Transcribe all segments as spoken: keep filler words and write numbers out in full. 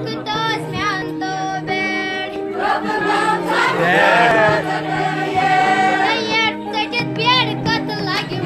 Locutos me han de ver. Ayer te quedé bien, cuando la que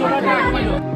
Gracias.